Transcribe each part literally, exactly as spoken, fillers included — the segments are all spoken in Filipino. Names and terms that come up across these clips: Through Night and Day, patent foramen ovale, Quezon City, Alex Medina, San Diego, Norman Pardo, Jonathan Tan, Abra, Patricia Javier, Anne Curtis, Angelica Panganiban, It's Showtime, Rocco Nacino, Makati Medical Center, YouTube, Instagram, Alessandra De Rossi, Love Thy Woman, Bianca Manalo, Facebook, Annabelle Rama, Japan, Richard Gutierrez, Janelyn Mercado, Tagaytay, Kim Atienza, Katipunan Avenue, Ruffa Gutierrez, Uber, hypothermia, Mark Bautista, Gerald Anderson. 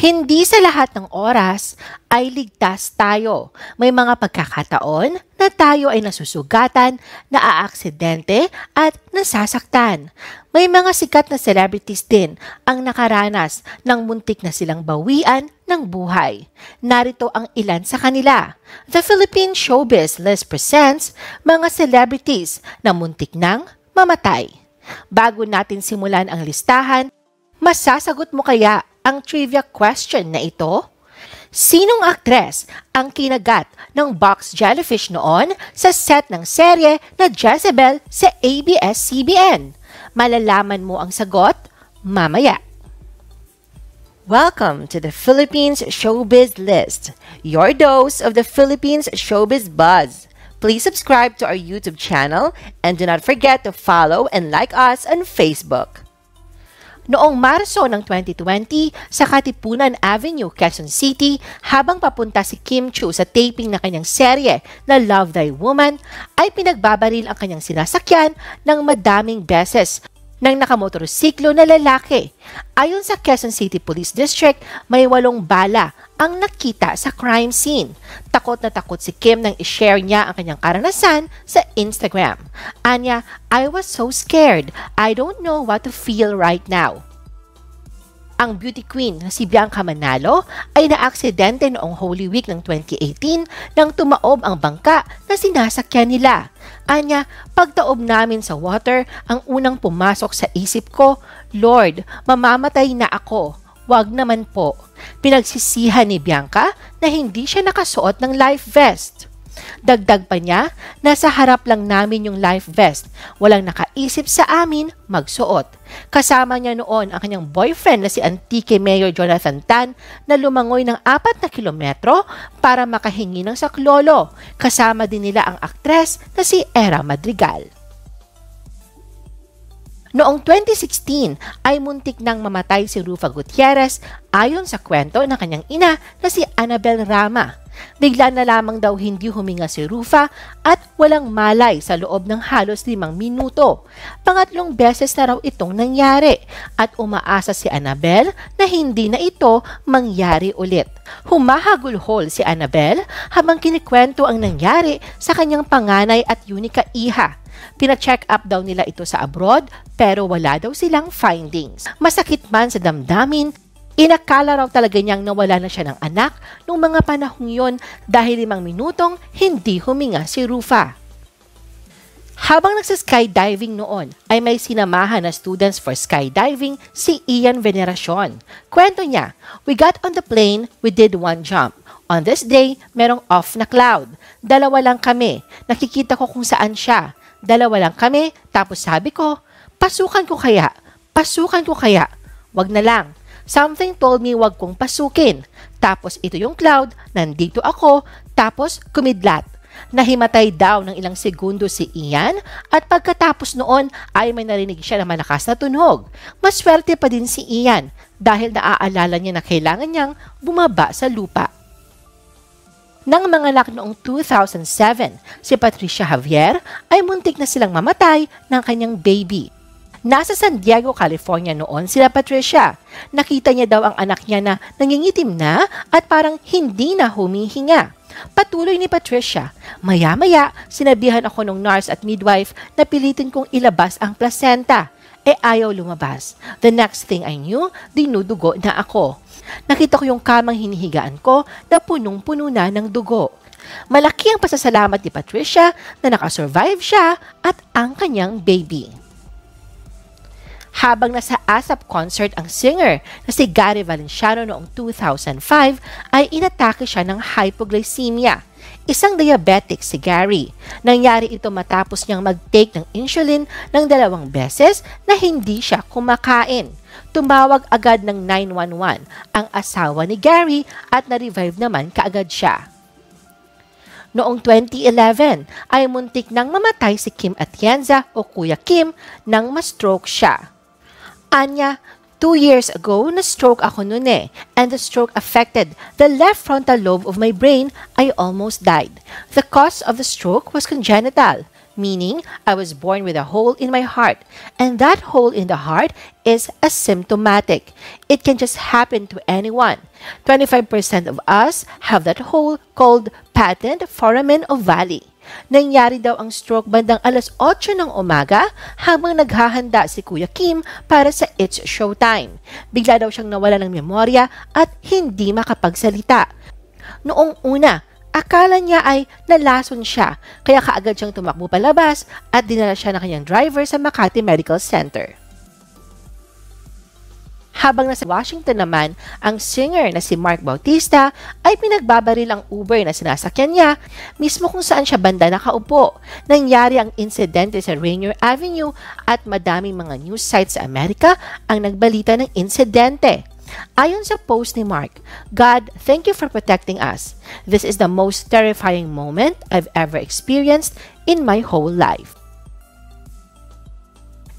Hindi sa lahat ng oras ay ligtas tayo. May mga pagkakataon na tayo ay nasusugatan, naaaksidente at nasasaktan. May mga sikat na celebrities din ang nakaranas ng muntik na silang bawian ng buhay. Narito ang ilan sa kanila. The Philippines Showbiz List presents mga celebrities na muntik nang mamatay. Bago natin simulan ang listahan, masasagot mo kaya ang trivia question na ito? Sinong aktres ang kinagat ng box jellyfish noon sa set ng serye na Dyesebel sa A B S C B N? Malalaman mo ang sagot mamaya. Welcome to the Philippines Showbiz List, your dose of the Philippines Showbiz Buzz. Please subscribe to our YouTube channel and do not forget to follow and like us on Facebook. Noong Marso ng twenty twenty, sa Katipunan Avenue, Quezon City, habang papunta si Kim Chiu sa taping na kanyang serye na Love Thy Woman, ay pinagbabaril ang kanyang sinasakyan ng madaming beses ng nakamotorsiklo na lalaki. Ayon sa Quezon City Police District, may walong bala ang nakita sa crime scene. Takot na takot si Kim nang ishare niya ang kanyang karanasan sa Instagram. Anya, I was so scared. I don't know what to feel right now. Ang beauty queen na si Bianca Manalo ay naaksidente noong Holy Week ng twenty eighteen nang tumaob ang bangka na sinasakyan nila. Anya, pagtaob namin sa water, ang unang pumasok sa isip ko, Lord, mamamatay na ako. Wag naman po. Pinagsisihan ni Bianca na hindi siya nakasuot ng life vest. Dagdag pa niya, nasa harap lang namin yung life vest. Walang nakaisip sa amin magsuot. Kasama niya noon ang kanyang boyfriend na si Antique Mayor Jonathan Tan na lumangoy ng apat na kilometro para makahingi ng saklolo. Kasama din nila ang aktres na si Era Madrigal. Noong twenty sixteen ay muntik nang mamatay si Ruffa Gutierrez ayon sa kwento ng kanyang ina na si Annabelle Rama. Bigla na lamang daw hindi huminga si Ruffa at walang malay sa loob ng halos limang minuto. Pangatlong beses na raw itong nangyari at umaasa si Annabelle na hindi na ito mangyari ulit. Humahagulhol si Annabelle habang kinikwento ang nangyari sa kanyang panganay at unika iha. Pina-check up daw nila ito sa abroad pero wala daw silang findings. Masakit man sa damdamin, inakala raw talaga niyang nawala na siya ng anak noong mga panahong yon dahil limang minutong hindi huminga si Ruffa. Habang nagsa-skydiving noon ay may sinamahan na students for skydiving si Ian Veneracion. Kwento niya, we got on the plane, we did one jump. On this day, merong off na cloud. Dalawa lang kami, nakikita ko kung saan siya. Dalawa lang kami, tapos sabi ko, pasukan ko kaya, pasukan ko kaya, wag na lang. Something told me wag kong pasukin. Tapos ito yung cloud, nandito ako, tapos kumidlat. Nahimatay daw ng ilang segundo si Ian at pagkatapos noon ay may narinig siya na malakas na tunog. Maswerte pa din si Ian dahil naaalala niya na kailangan niyang bumaba sa lupa. Nang manganak noong two thousand seven, si Patricia Javier ay muntik na silang mamatay ng kanyang baby. Nasa San Diego, California noon sila Patricia. Nakita niya daw ang anak niya na nangingitim na at parang hindi na humihinga. Patuloy ni Patricia, maya-maya sinabihan ako ng nurse at midwife na pilitin kong ilabas ang placenta. E ayaw lumabas. The next thing I knew, dinudugo na ako. Nakita ko yung kamang hinihigaan ko na punong-puno na ng dugo. Malaki ang pasasalamat ni Patricia na nakasurvive siya at ang kanyang baby. Habang nasa ASAP concert ang singer na si Gary Valenciano noong two thousand five ay inatake siya ng hypoglycemia. Isang diabetic si Gary. Nangyari ito matapos niyang mag-take ng insulin ng dalawang beses na hindi siya kumakain. Tumawag agad ng nine one one ang asawa ni Gary at na-revive naman kaagad siya. Noong twenty eleven ay muntik nang mamatay si Kim Atienza o Kuya Kim nang ma-stroke siya. Anya, Two years ago, na-stroke ako noon eh, and the stroke affected the left frontal lobe of my brain. I almost died. The cause of the stroke was congenital. meaning I was born with a hole in my heart, and that hole in the heart is asymptomatic. It can just happen to anyone. twenty-five percent of us have that hole called patent foramen ovale. Nangyari daw ang stroke bandang alas otso ng umaga habang naghahanda si Kuya Kim para sa It's Showtime. Bigla daw siyang nawala ng memorya at hindi makapagsalita. Noong una, akala niya ay nalason siya, kaya kaagad siyang tumakbo palabas at dinala siya ng kanyang driver sa Makati Medical Center. Habang nasa Washington naman, ang singer na si Mark Bautista ay pinagbabaril ang Uber na sinasakyan niya, mismo kung saan siya banda nakaupo. Nangyari ang insidente sa Rainier Avenue at madaming mga news sites sa Amerika ang nagbalita ng insidente. Ayon sa post ni Mark, "God, thank you for protecting us. This is the most terrifying moment I've ever experienced in my whole life."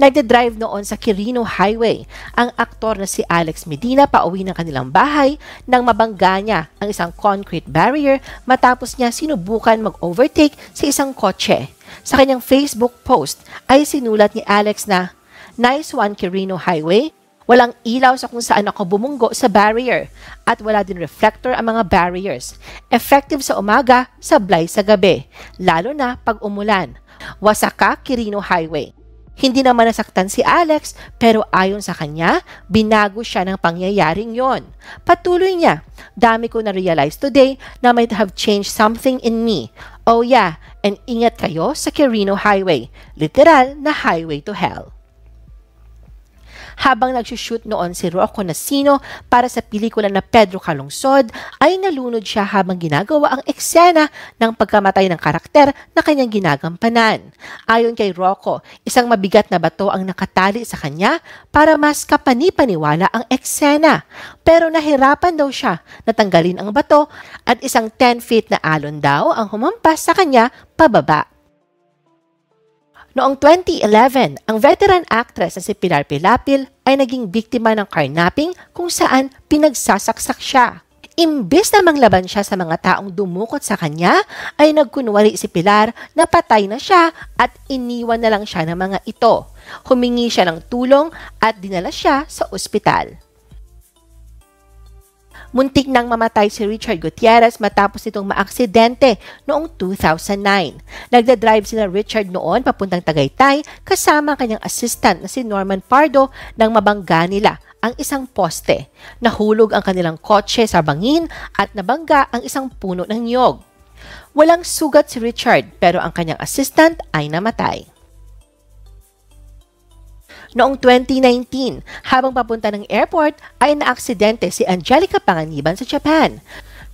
Nagdadrive noon sa Quirino Highway ang aktor na si Alex Medina pauwi ng kanilang bahay nang mabangga niya ang isang concrete barrier matapos niya sinubukan mag-overtake sa isang kotse. Sa kanyang Facebook post ay sinulat ni Alex na, "Nice one, Quirino Highway. Walang ilaw sa kung saan ako bumunggo sa barrier at wala din reflector ang mga barriers. Effective sa umaga, sablay sa gabi, lalo na pag umulan. Wasaka, Quirino Highway." Hindi naman nasaktan si Alex pero ayon sa kanya, binago siya ng pangyayaring yon. Patuloy niya, "Dami ko na-realize today na might have changed something in me. Oh yeah, and ingat kayo sa Quirino Highway. Literal na highway to hell." Habang nagsushoot noon si Rocco Nacino para sa pelikula na Pedro Calongsod, ay nalunod siya habang ginagawa ang eksena ng pagkamatay ng karakter na kanyang ginagampanan. Ayon kay Rocco, isang mabigat na bato ang nakatali sa kanya para mas kapanipaniwala ang eksena. Pero nahirapan daw siya natanggalin ang bato at isang ten feet na alon daw ang humampas sa kanya pababa. Noong twenty eleven, ang veteran actress na si Pilar Pilapil ay naging biktima ng carnapping kung saan pinagsasaksak siya. Imbis na manglaban siya sa mga taong dumukot sa kanya, ay nagkunwari si Pilar na patay na siya at iniwan na lang siya ng mga ito. Humingi siya ng tulong at dinala siya sa ospital. Muntik nang mamatay si Richard Gutierrez matapos itong maaksidente noong two thousand nine. Nagdadrive sila Richard noon papuntang Tagaytay kasama kanyang assistant na si Norman Pardo nang mabangga nila ang isang poste. Nahulog ang kanilang kotse sa bangin at nabangga ang isang puno ng niyog. Walang sugat si Richard pero ang kanyang assistant ay namatay. Noong twenty nineteen, habang papunta ng airport, ay naaksidente si Angelica Panganiban sa Japan.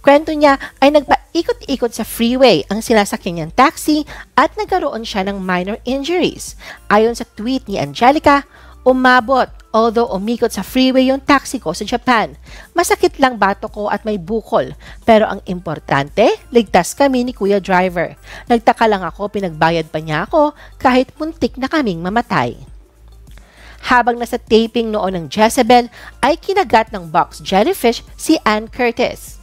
Kwento niya ay nagpaikot-ikot sa freeway ang sinasakyan niyang taxi at nagkaroon siya ng minor injuries. Ayon sa tweet ni Angelica, "Umabot, although umikot sa freeway yung taxi ko sa Japan. Masakit lang bato ko at may bukol. Pero ang importante, ligtas kami ni Kuya Driver. Nagtaka lang ako, pinagbayad pa niya ako kahit muntik na kaming mamatay." Habang nasa taping noon ng Dyesebel, ay kinagat ng box jellyfish si Anne Curtis.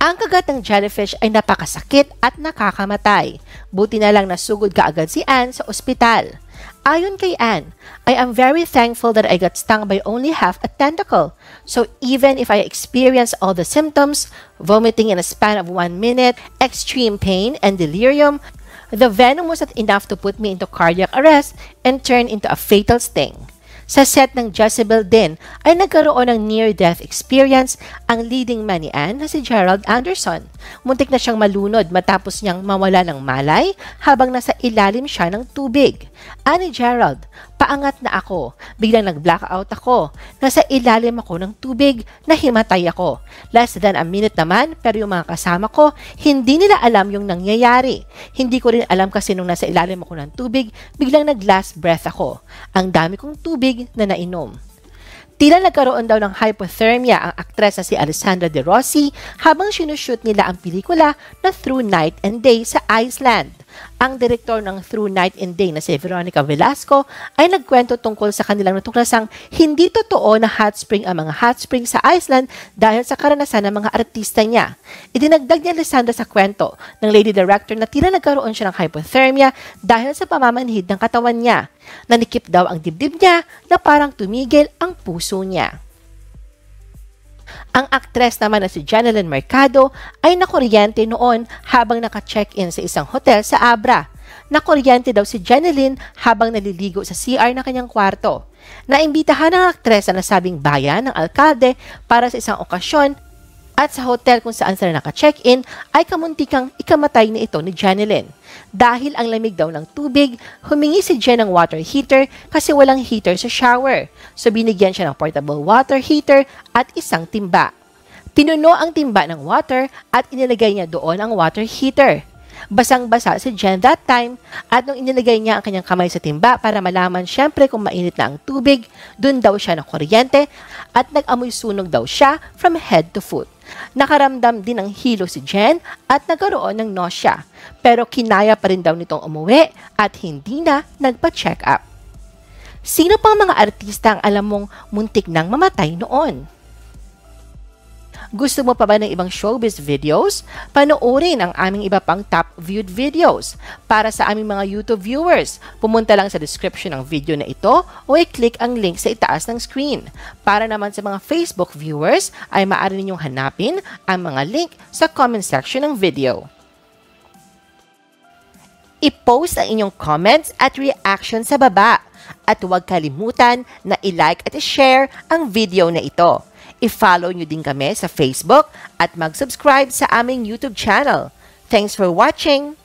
Ang kagat ng jellyfish ay napakasakit at nakakamatay. Buti na lang nasugod kaagad si Anne sa ospital. Ayon kay Anne, "I am very thankful that I got stung by only half a tentacle. So even if I experienced all the symptoms, vomiting in a span of one minute, extreme pain and delirium, the venom was not enough to put me into cardiac arrest and turn into a fatal sting." Sa set ng Dyesebel din ay nagkaroon ng near-death experience ang leading man ni Anne na si Gerald Anderson. Muntik na siyang malunod matapos niyang mawala ng malay habang nasa ilalim siya ng tubig. Ani Gerald, "Paangat na ako. Biglang nag-blackout ako. Nasa ilalim ako ng tubig na himatay ako. Less than a minute naman pero yung mga kasama ko, hindi nila alam yung nangyayari. Hindi ko rin alam kasi nung nasa ilalim ako ng tubig, biglang nag-last breath ako. Ang dami kong tubig na nainom." Tila nagkaroon daw ng hypothermia ang aktres na si Alessandra De Rossi habang sinushoot nila ang pelikula na Through Night and Day sa Iceland. Ang direktor ng Through Night and Day na si Veronica Velasco ay nagkwento tungkol sa kanilang natuklasang hindi totoo na hot spring ang mga hot spring sa Iceland dahil sa karanasan ng mga artista niya. Idinagdag ni Alessandra sa kwento ng lady director na tila nagkaroon siya ng hypothermia dahil sa pamamanhid ng katawan niya. Nanikip daw ang dibdib niya na parang tumigil ang puso niya. Ang aktres naman na si Janelyn Mercado ay nakuryente noon habang naka-check-in sa isang hotel sa Abra. Nakuryente daw si Janelyn habang naliligo sa C R na kanyang kwarto. Naimbitahan ng aktres na nasabing bayan ng alkalde para sa isang okasyon at sa hotel kung saan sila naka-check-in ay kamuntikang ikamatay na ito ni Janelyn. Dahil ang lamig daw ng tubig, humingi si Jen ng water heater kasi walang heater sa shower. So binigyan siya ng portable water heater at isang timba. Pinuno ang timba ng water at inilagay niya doon ang water heater. Basang-basa si Jen that time at nung inilagay niya ang kanyang kamay sa timba para malaman siyempre kung mainit na ang tubig, dun daw siya nakuryente at nag-amoy sunog daw siya from head to foot. Nakaramdam din ng hilo si Jen at nagkaroon ng nausea pero kinaya pa rin daw nitong umuwi at hindi na nagpa-check up. Sino pang mga artista ang alam mong muntik nang mamatay noon? Gusto mo pa ba ng ibang showbiz videos? Panoorin ang aming iba pang top-viewed videos. Para sa aming mga YouTube viewers, pumunta lang sa description ng video na ito o i-click ang link sa itaas ng screen. Para naman sa mga Facebook viewers, ay maaari ninyong hanapin ang mga link sa comment section ng video. I-post ang inyong comments at reaction sa baba. At huwag kalimutan na i-like at i-share ang video na ito. I-follow nyo din kami sa Facebook at mag-subscribe sa aming YouTube channel. Thanks for watching!